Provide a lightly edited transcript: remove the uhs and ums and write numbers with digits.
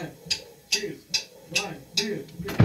One, two, one, two, three.